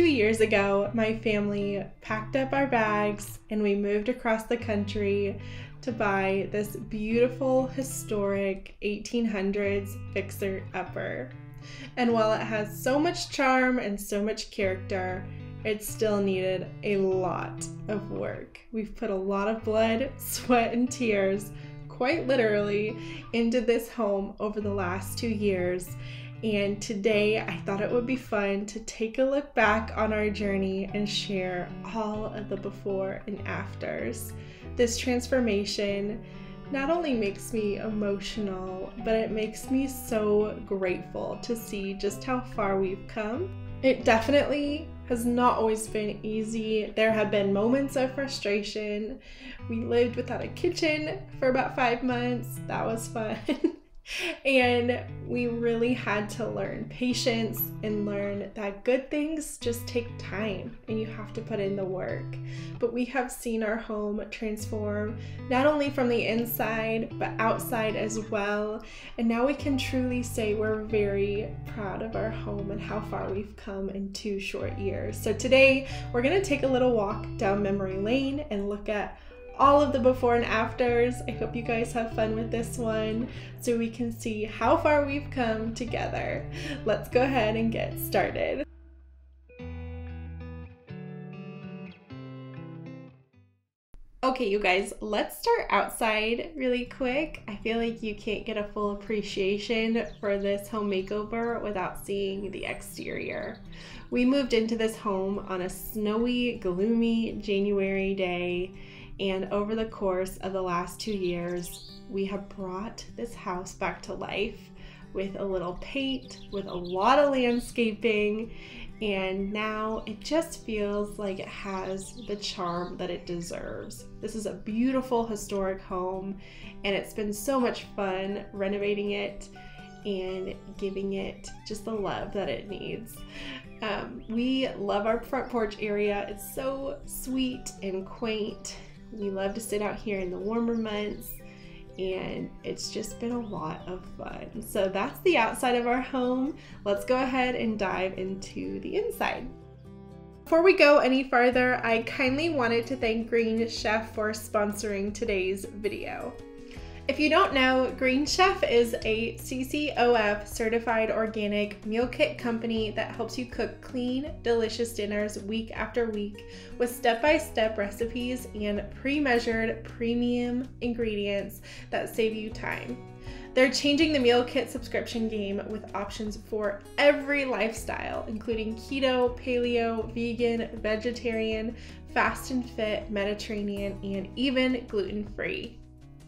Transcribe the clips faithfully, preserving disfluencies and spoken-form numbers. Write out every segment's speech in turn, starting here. two years ago, my family packed up our bags and we moved across the country to buy this beautiful, historic eighteen hundreds fixer-upper. And while it has so much charm and so much character, it still needed a lot of work. We've put a lot of blood, sweat, and tears, quite literally, into this home over the last two years. And today I thought it would be fun to take a look back on our journey and share all of the before and afters. This transformation not only makes me emotional, but it makes me so grateful to see just how far we've come. It definitely has not always been easy. There have been moments of frustration. We lived without a kitchen for about five months. That was fun. And we really had to learn patience and learn that good things just take time and you have to put in the work. But we have seen our home transform, not only from the inside, but outside as well. And now we can truly say we're very proud of our home and how far we've come in two short years. So today we're going to take a little walk down memory lane and look at all of the before and afters. I hope you guys have fun with this one so we can see how far we've come together. Let's go ahead and get started. Okay, you guys, let's start outside really quick. I feel like you can't get a full appreciation for this home makeover without seeing the exterior. We moved into this home on a snowy, gloomy January day. And over the course of the last two years, we have brought this house back to life with a little paint, with a lot of landscaping, and now it just feels like it has the charm that it deserves. This is a beautiful historic home, and it's been so much fun renovating it and giving it just the love that it needs. Um, we love our front porch area. It's so sweet and quaint. We love to sit out here in the warmer months, and it's just been a lot of fun. So that's the outside of our home. Let's go ahead and dive into the inside. Before we go any farther, I kindly wanted to thank Green Chef for sponsoring today's video. If you don't know, Green Chef is a C C O F certified organic meal kit company that helps you cook clean, delicious dinners week after week with step-by-step recipes and pre-measured premium ingredients that save you time. They're changing the meal kit subscription game with options for every lifestyle, including keto, paleo, vegan, vegetarian, fast and fit, Mediterranean, and even gluten-free.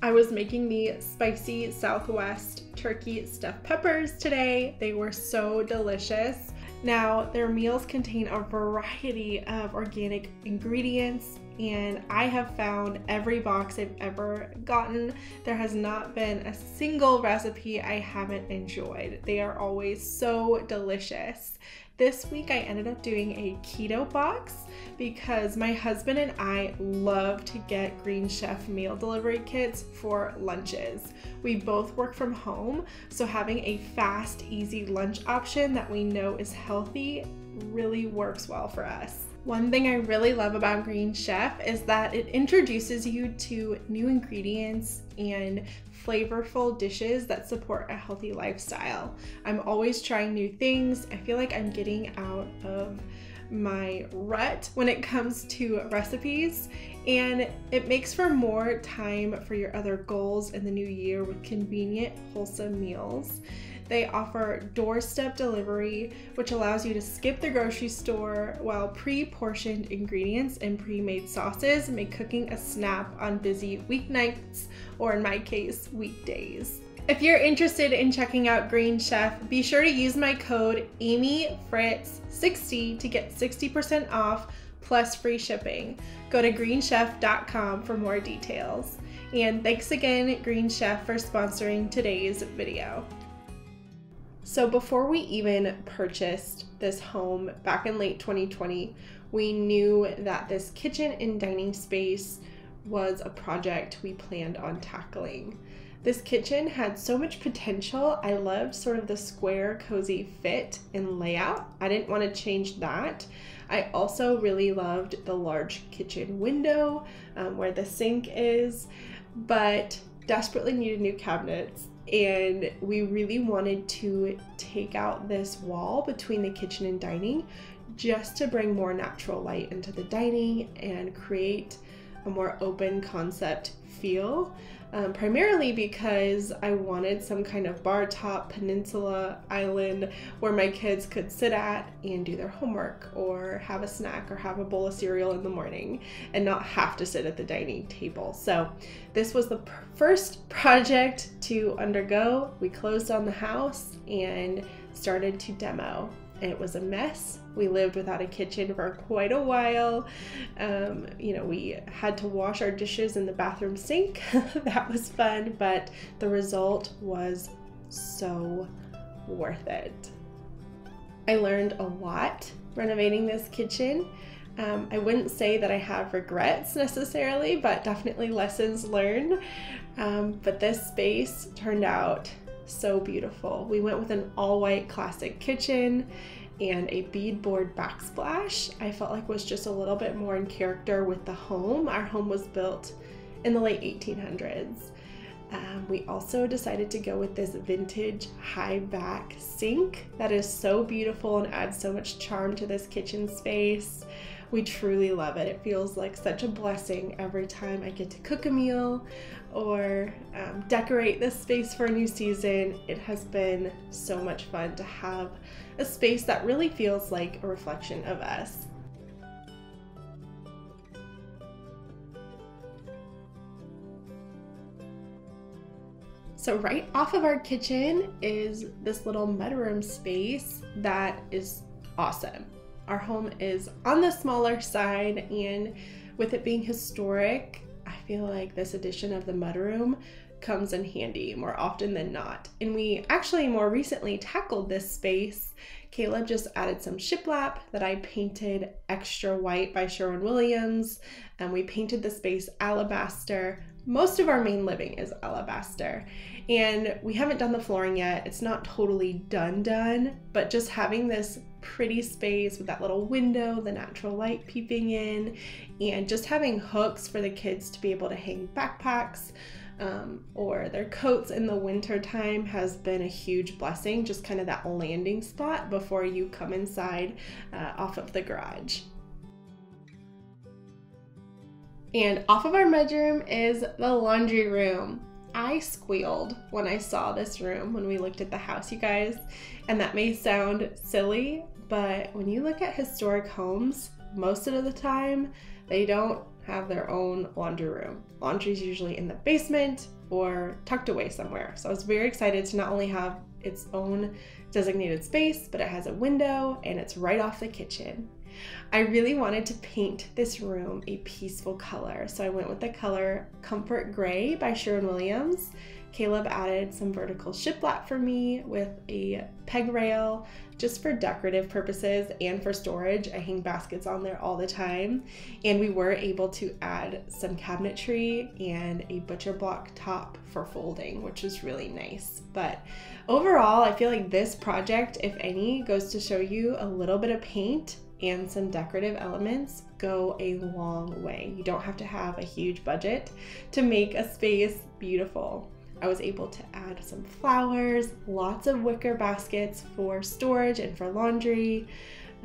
I was making the spicy Southwest turkey stuffed peppers today. They were so delicious. Now, their meals contain a variety of organic ingredients, and I have found every box I've ever gotten, there has not been a single recipe I haven't enjoyed. They are always so delicious. This week I ended up doing a keto box because my husband and I love to get Green Chef meal delivery kits for lunches. We both work from home, so having a fast, easy lunch option that we know is healthy really works well for us. One thing I really love about Green Chef is that it introduces you to new ingredients and flavorful dishes that support a healthy lifestyle. I'm always trying new things. I feel like I'm getting out of my rut when it comes to recipes, and it makes for more time for your other goals in the new year with convenient, wholesome meals. They offer doorstep delivery, which allows you to skip the grocery store, while pre-portioned ingredients and pre-made sauces make cooking a snap on busy weeknights, or in my case, weekdays. If you're interested in checking out Green Chef, be sure to use my code Amy Fritz sixty to get sixty percent off plus free shipping. Go to green chef dot com for more details. And thanks again, Green Chef, for sponsoring today's video. So before we even purchased this home back in late twenty twenty, we knew that this kitchen and dining space was a project we planned on tackling. This kitchen had so much potential. I loved sort of the square, cozy fit and layout. I didn't want to change that. I also really loved the large kitchen window um, where the sink is, but desperately needed new cabinets. And we really wanted to take out this wall between the kitchen and dining just to bring more natural light into the dining and create a more open concept feel, um, primarily because I wanted some kind of bar top peninsula island where my kids could sit at and do their homework or have a snack or have a bowl of cereal in the morning and not have to sit at the dining table. So this was the pr- first project to undergo. We closed on the house and started to demo. It was a mess. We lived without a kitchen for quite a while. Um, you know, we had to wash our dishes in the bathroom sink. That was fun, but the result was so worth it. I learned a lot renovating this kitchen. Um, I wouldn't say that I have regrets necessarily, but definitely lessons learned. Um, but this space turned out so beautiful. We went with an all-white classic kitchen and a beadboard backsplash. I felt like was just a little bit more in character with the home. Our home was built in the late eighteen hundreds. Um, we also decided to go with this vintage high back sink that is so beautiful and adds so much charm to this kitchen space. We truly love it. It feels like such a blessing every time I get to cook a meal or um, decorate this space for a new season. It has been so much fun to have a space that really feels like a reflection of us. So right off of our kitchen is this little mudroom space that is awesome. Our home is on the smaller side, and with it being historic, I feel like this addition of the mudroom comes in handy more often than not. And we actually more recently tackled this space. Caleb just added some shiplap that I painted extra white by Sherwin-Williams, and we painted the space alabaster. Most of our main living is alabaster, and we haven't done the flooring yet. It's not totally done done, but just having this pretty space with that little window, the natural light peeping in, and just having hooks for the kids to be able to hang backpacks um, or their coats in the winter time has been a huge blessing, just kind of that landing spot before you come inside uh, off of the garage. And off of our mudroom is the laundry room. I squealed when I saw this room when we looked at the house, you guys, and that may sound silly, but when you look at historic homes, most of the time they don't have their own laundry room. Laundry's usually in the basement or tucked away somewhere. So I was very excited to not only have its own designated space, but it has a window and it's right off the kitchen. I really wanted to paint this room a peaceful color, so I went with the color Comfort Gray by Sherwin-Williams. Caleb added some vertical shiplap for me with a peg rail just for decorative purposes and for storage. I hang baskets on there all the time, and we were able to add some cabinetry and a butcher block top for folding, which is really nice. But overall, I feel like this project, if any, goes to show you a little bit of paint and some decorative elements go a long way. You don't have to have a huge budget to make a space beautiful. I was able to add some flowers, lots of wicker baskets for storage and for laundry,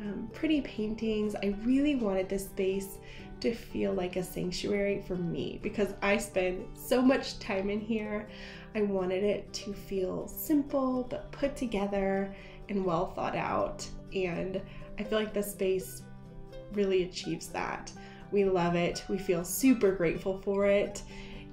um, pretty paintings. I really wanted this space to feel like a sanctuary for me because I spend so much time in here. I wanted it to feel simple, but put together and well thought out. And I feel like this space really achieves that. We love it. We feel super grateful for it.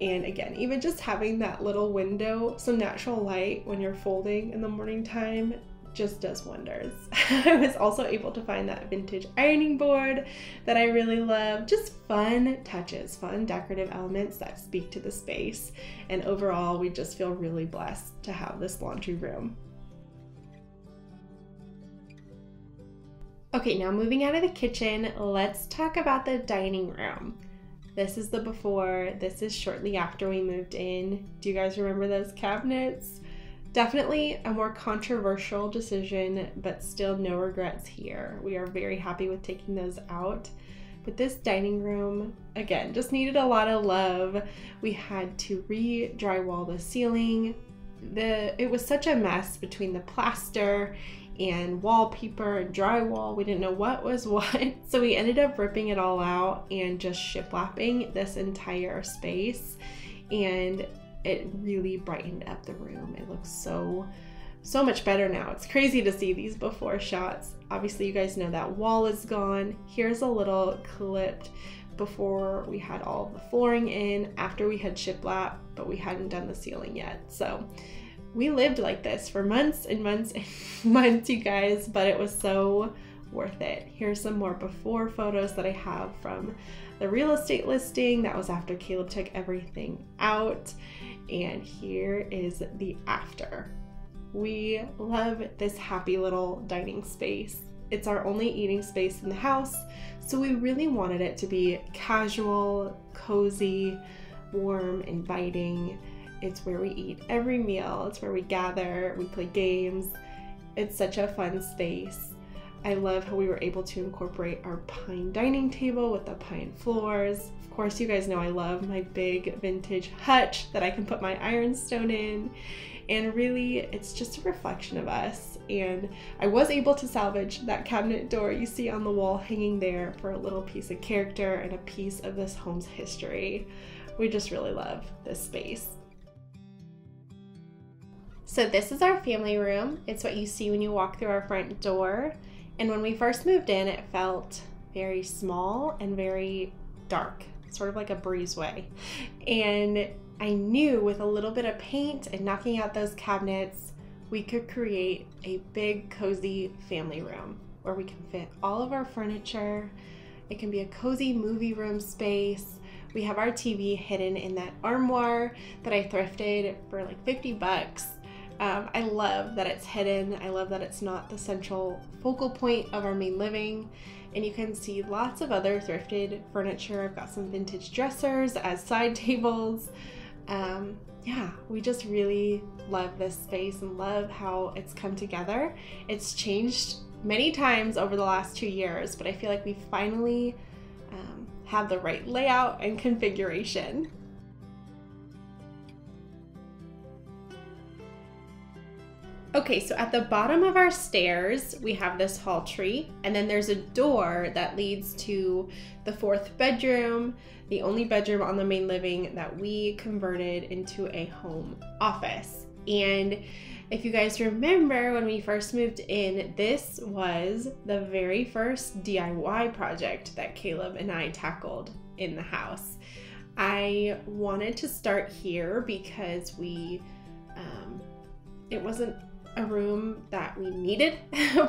And again, even just having that little window, some natural light when you're folding in the morning time just does wonders. I was also able to find that vintage ironing board that I really love. Just fun touches, fun decorative elements that speak to the space. And overall, we just feel really blessed to have this laundry room. Okay, now moving out of the kitchen, let's talk about the dining room. This is the before, this is shortly after we moved in. Do you guys remember those cabinets? Definitely a more controversial decision, but still no regrets here. We are very happy with taking those out. But this dining room, again, just needed a lot of love. We had to re-drywall the ceiling. The, it was such a mess between the plaster and wallpaper and drywall. We didn't know what was what. So we ended up ripping it all out and just shiplapping this entire space. And it really brightened up the room. It looks so, so much better now. It's crazy to see these before shots. Obviously you guys know that wall is gone. Here's a little clipped before we had all the flooring in, after we had shiplap, but we hadn't done the ceiling yet. So we lived like this for months and months and months, you guys, but it was so worth it. Here's some more before photos that I have from the real estate listing. That was after Caleb took everything out. And here is the after. We love this happy little dining space. It's our only eating space in the house, so we really wanted it to be casual, cozy, warm, inviting. It's where we eat every meal. It's where we gather, we play games. It's such a fun space. I love how we were able to incorporate our pine dining table with the pine floors. Of course, you guys know I love my big vintage hutch that I can put my ironstone in. And really, it's just a reflection of us. And I was able to salvage that cabinet door you see on the wall hanging there for a little piece of character and a piece of this home's history. We just really love this space. So this is our family room. It's what you see when you walk through our front door. And when we first moved in, it felt very small and very dark, sort of like a breezeway. And I knew with a little bit of paint and knocking out those cabinets, we could create a big, cozy family room where we can fit all of our furniture. It can be a cozy movie room space. We have our T V hidden in that armoire that I thrifted for like fifty bucks. Um, I love that it's hidden. I love that it's not the central focal point of our main living. And you can see lots of other thrifted furniture. I've got some vintage dressers as side tables. Um, yeah, we just really love this space and love how it's come together. It's changed many times over the last two years, but I feel like we finally um, have the right layout and configuration. Okay, so at the bottom of our stairs, we have this hall tree, and then there's a door that leads to the fourth bedroom, the only bedroom on the main living that we converted into a home office. And if you guys remember when we first moved in, this was the very first D I Y project that Caleb and I tackled in the house. I wanted to start here because we, um, it wasn't a room that we needed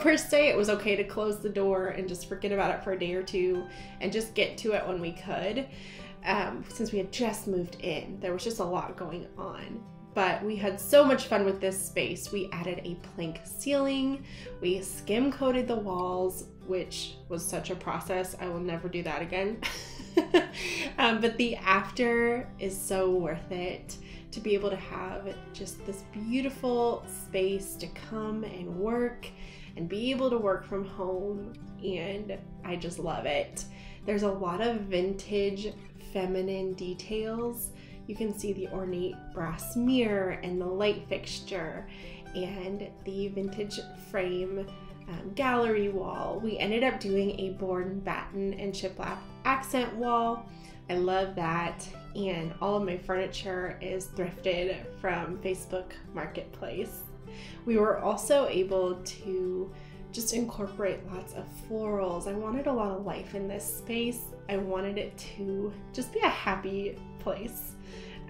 per se. It was okay to close the door and just forget about it for a day or two and just get to it when we could. Um, since we had just moved in, there was just a lot going on, but we had so much fun with this space. We added a plank ceiling, we skim coated the walls, which was such a process. I will never do that again. um, but the after is so worth it. To be able to have just this beautiful space to come and work and be able to work from home, and I just love it. There's a lot of vintage feminine details. You can see the ornate brass mirror and the light fixture and the vintage frame um, gallery wall. We ended up doing a board and batten and shiplap accent wall. I love that, and all of my furniture is thrifted from Facebook Marketplace. We were also able to just incorporate lots of florals. I wanted a lot of life in this space. I wanted it to just be a happy place.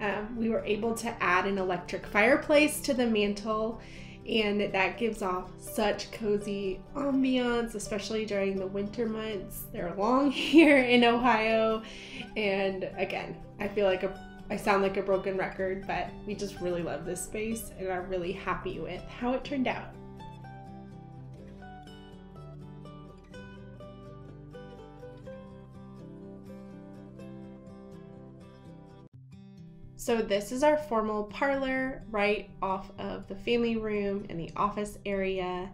Um, we were able to add an electric fireplace to the mantle, and that gives off such cozy ambiance, especially during the winter months. They're long here in Ohio. And again, I feel like a, I sound like a broken record, but we just really love this space and are really happy with how it turned out. So this is our formal parlor right off of the family room and the office area.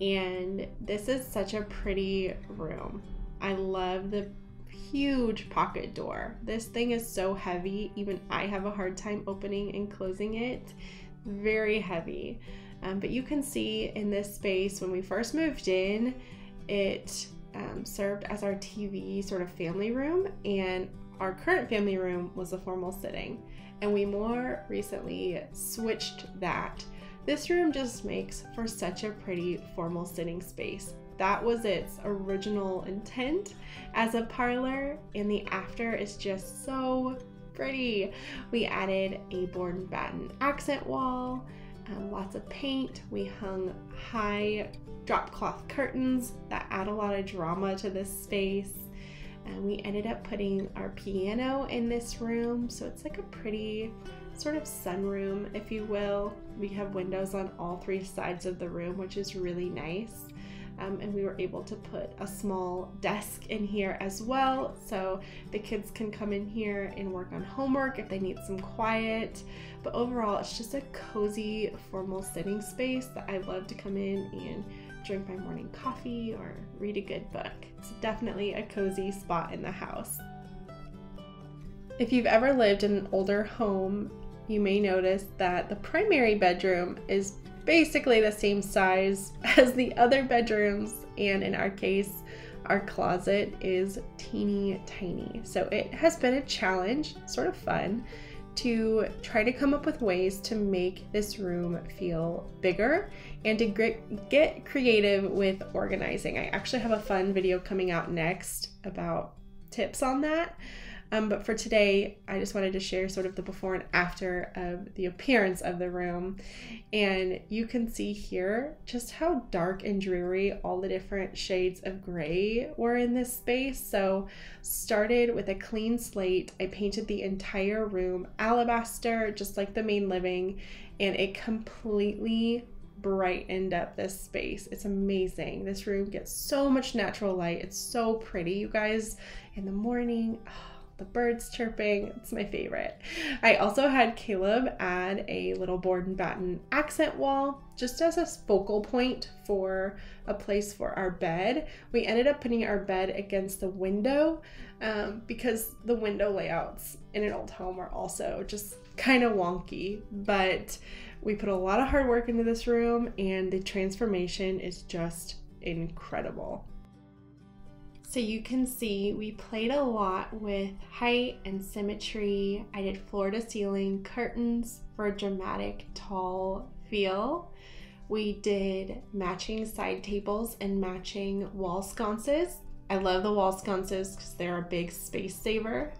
And this is such a pretty room. I love the huge pocket door. This thing is so heavy. Even I have a hard time opening and closing it. Very heavy. Um, but you can see in this space, when we first moved in, it um, served as our T V sort of family room, and our current family room was a formal sitting. And we more recently switched that. This room just makes for such a pretty formal sitting space. That was its original intent as a parlor, and the after is just so pretty. We added a board and batten accent wall, um, lots of paint. We hung high drop cloth curtains that add a lot of drama to this space. And we ended up putting our piano in this room, so it's like a pretty sort of sunroom, if you will. We have windows on all three sides of the room, which is really nice. Um, and we were able to put a small desk in here as well, so the kids can come in here and work on homework if they need some quiet. But overall, it's just a cozy, formal sitting space that I love to come in and drink my morning coffee or read a good book. It's definitely a cozy spot in the house. If you've ever lived in an older home, you may notice that the primary bedroom is basically the same size as the other bedrooms, and in our case, our closet is teeny tiny. So it has been a challenge, sort of fun, to try to come up with ways to make this room feel bigger and to get creative with organizing. I actually have a fun video coming out next about tips on that. Um, but for today, I just wanted to share sort of the before and after of the appearance of the room. And you can see here just how dark and dreary all the different shades of gray were in this space. So started with a clean slate. I painted the entire room alabaster, just like the main living, and it completely brightened up this space. It's amazing. This room gets so much natural light. It's so pretty, you guys, in the morning. The birds chirping, it's my favorite. I also had Caleb add a little board and batten accent wall just as a focal point for a place for our bed. We ended up putting our bed against the window um, because the window layouts in an old home are also just kind of wonky, but we put a lot of hard work into this room and the transformation is just incredible. So you can see we played a lot with height and symmetry. I did floor to ceiling curtains for a dramatic tall feel. We did matching side tables and matching wall sconces. I love the wall sconces because they're a big space saver.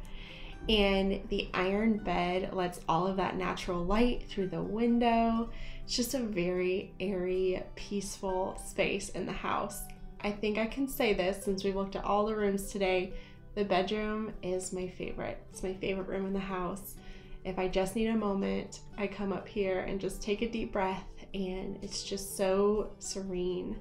And the iron bed lets all of that natural light through the window. It's just a very airy, peaceful space in the house. I think I can say this since we've looked at all the rooms today, the bedroom is my favorite. It's my favorite room in the house. If I just need a moment, I come up here and just take a deep breath, and it's just so serene.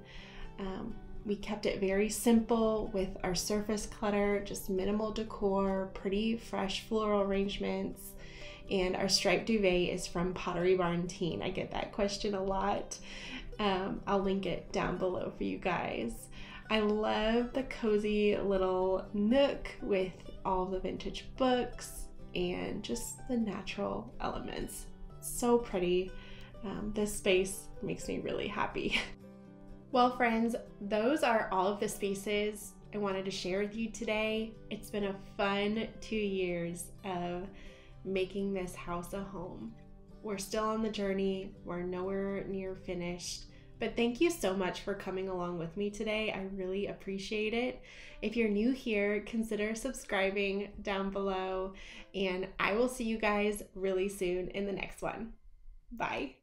Um, we kept it very simple with our surface clutter, just minimal decor, pretty fresh floral arrangements. And our striped duvet is from Pottery Barn Teen. I get that question a lot. Um, I'll link it down below for you guys. I love the cozy little nook with all the vintage books and just the natural elements. So pretty. Um, this space makes me really happy. Well, friends, those are all of the spaces I wanted to share with you today. It's been a fun two years of making this house a home. We're still on the journey. We're nowhere near finished. But thank you so much for coming along with me today. I really appreciate it. If you're new here, consider subscribing down below, and I will see you guys really soon in the next one. Bye.